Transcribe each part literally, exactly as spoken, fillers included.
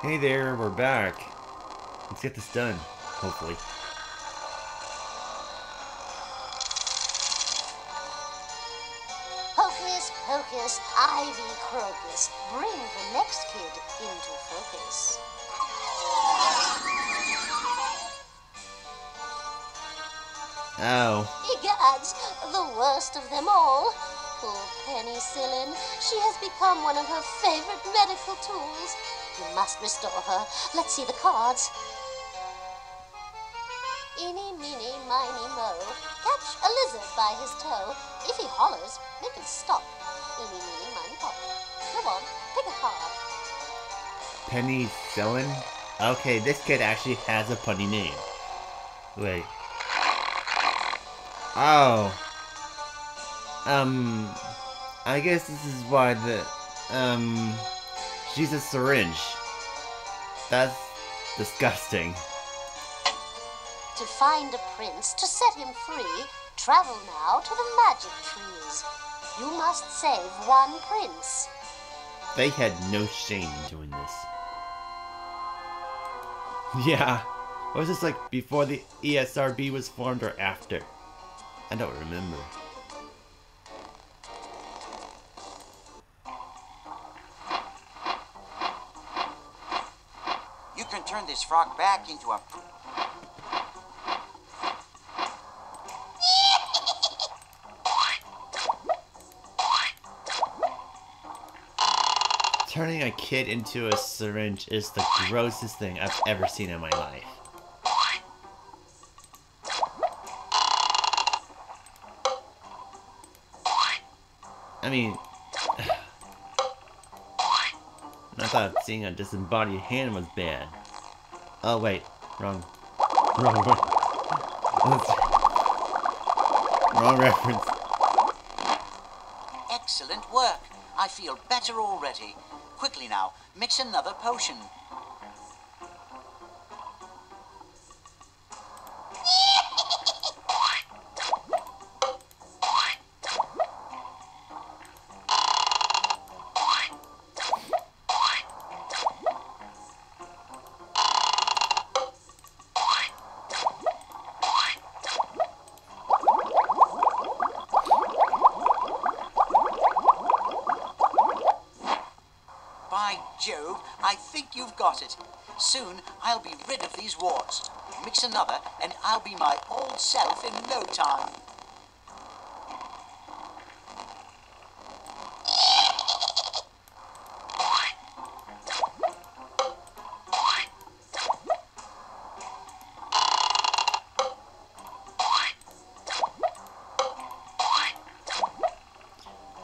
Hey there, we're back. Let's get this done, hopefully. Hocus pocus, Ivy crocus, bring the next kid into focus. Oh. Egads, the worst of them all. Poor Penny Cillin, she has become one of her favorite medical tools. You must restore her. Let's see the cards. Eeny, meeny, miny, mo. Catch a lizard by his toe. If he hollers, make him stop. Eeny, meeny, miny, pop. Come on, pick a card. Penny Cillin? Okay, this kid actually has a funny name. Wait. Oh. Um, I guess this is why the, um, she's a syringe. That's disgusting. To find a prince, to set him free, travel now to the magic trees. You must save one prince. They had no shame in doing this. Yeah. What was this like before the E S R B was formed or after? I don't remember. Turn this frog back into a... Turning a kid into a syringe is the grossest thing I've ever seen in my life. I mean... I thought seeing a disembodied hand was bad. Oh wait, wrong, wrong one. Wrong reference. Excellent work. I feel better already. Quickly now, mix another potion. Jove, I think you've got it. Soon, I'll be rid of these warts. Mix another, and I'll be my old self in no time.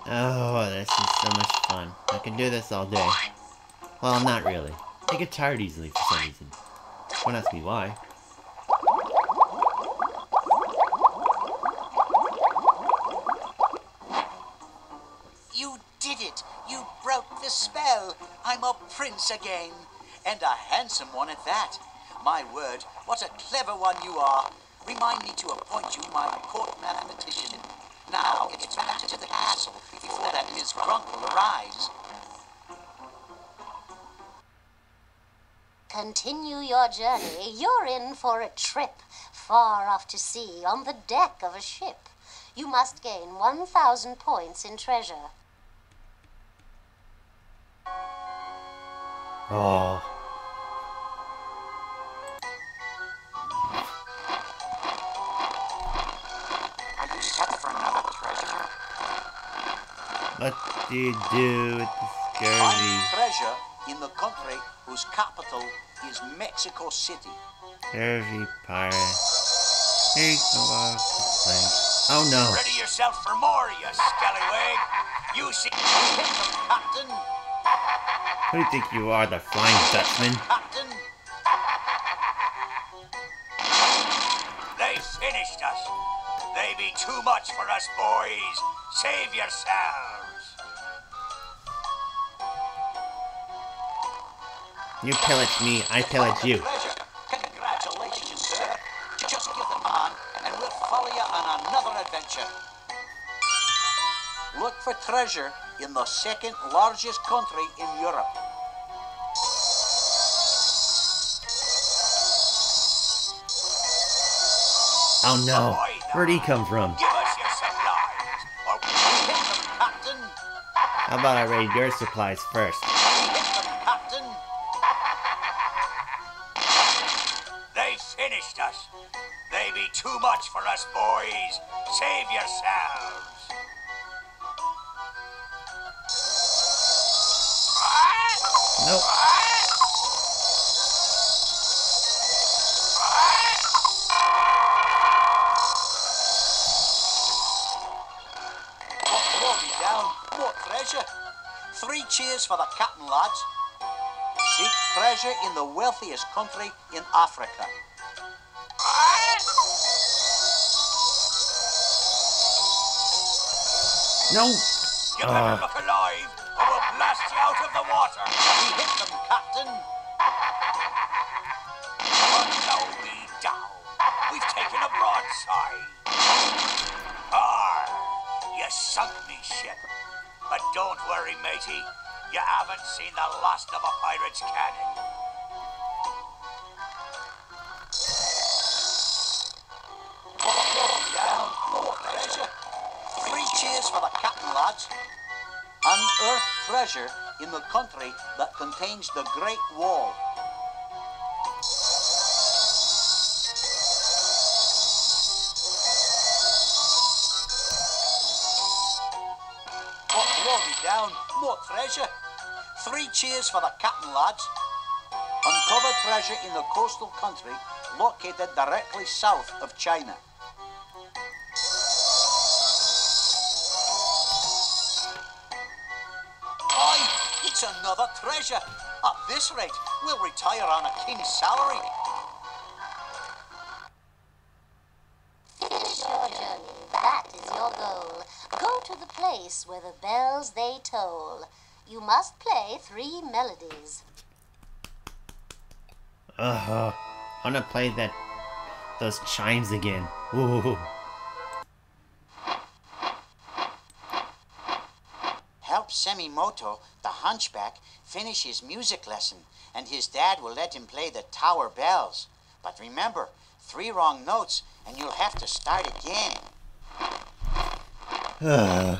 Oh, this is so much fun. I can do this all day. Well, not really. I get tired easily for some reason. Don't ask me why. You did it! You broke the spell! I'm a prince again! And a handsome one at that! My word, what a clever one you are! Remind me to appoint you my court mathematician. Now it's back to the castle before that Miz Grunkle arrives. Continue your journey. You're in for a trip far off to sea on the deck of a ship. You must gain one thousand points in treasure. Oh. Are you set for another treasure? What do you do with this girlie? Treasure in the country whose capital is Mexico City. Every pirate takes a lot of complaints. Oh no. Ready yourself for more, you scallywag. You see, Captain. Who do you think you are, the Flying Dutchman? Captain. They finished us. They be too much for us, boys. Save yourselves. You pillage me, I pillage you. Congratulations, sir. Just give them on, and we'll follow you on another adventure. Look for treasure in the second largest country in Europe. Oh no! Where'd he come from? How about I raid your supplies first? They finished us. They be too much for us, boys. Save yourselves. Nope. What me down? What treasure? Three cheers for the captain, lads. Seek treasure in the wealthiest country in Africa. No. You better uh. look alive, or we'll blast you out of the water. We hit them, Captain. But no, we down. We've taken a broadside. Arr, you sunk me ship. But don't worry, matey. You haven't seen the last of a pirate's cannon. More down, more treasure. Three cheers for the captain, lads. Unearth treasure in the country that contains the Great Wall. More glory down, more treasure. Three cheers for the captain, lads. Uncover treasure in the coastal country located directly south of China. Another treasure. At this rate, we'll retire on a king's salary. Finish your journey. That is your goal. Go to the place where the bells they toll. You must play three melodies. Uh-huh. I'm gonna play that those chimes again. Ooh. Semimoto, the hunchback, finish his music lesson, and his dad will let him play the tower bells. But remember, three wrong notes, and you'll have to start again. Uh.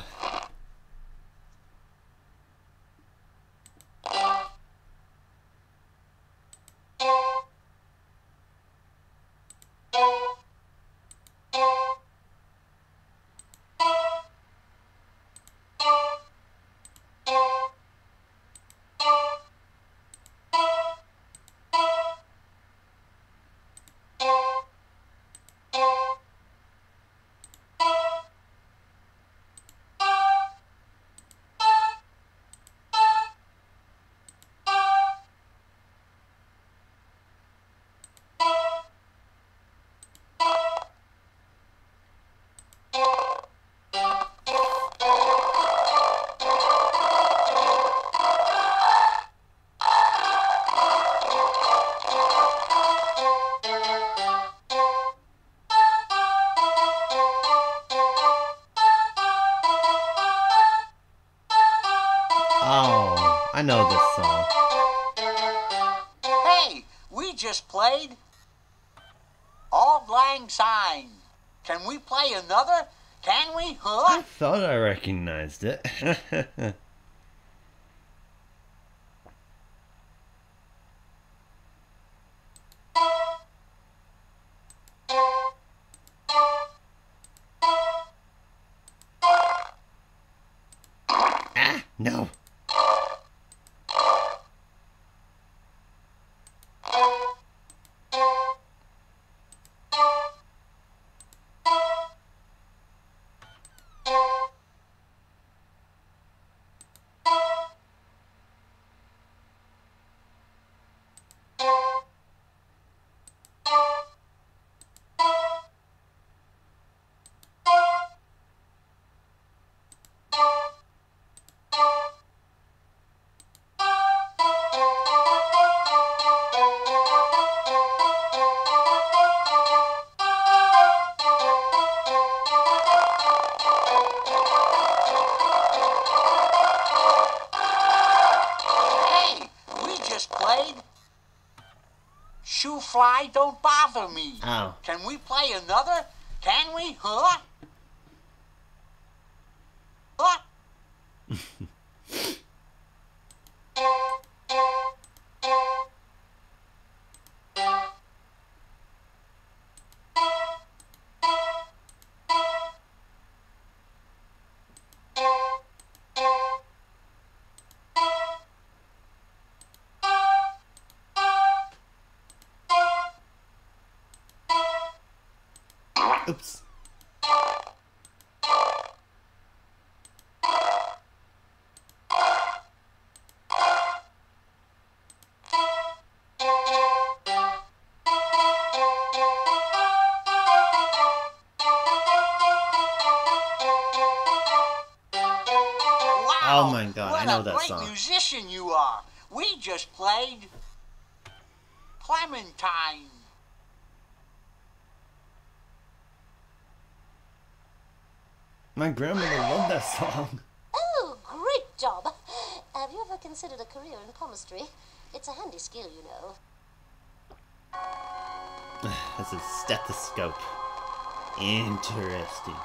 I know this song. Hey, we just played Auld Lang Syne. Can we play another? Can we? Huh? I thought I recognized it. ah, no. Shoe fly don't bother me. Oh. Can we play another? Can we? Huh? Huh? Oops. Oh my God, I know that song. What a great musician you are. We just played Clementine. My grandmother loved that song. Oh, great job. Have you ever considered a career in palmistry? It's a handy skill, you know. That's a stethoscope. Interesting.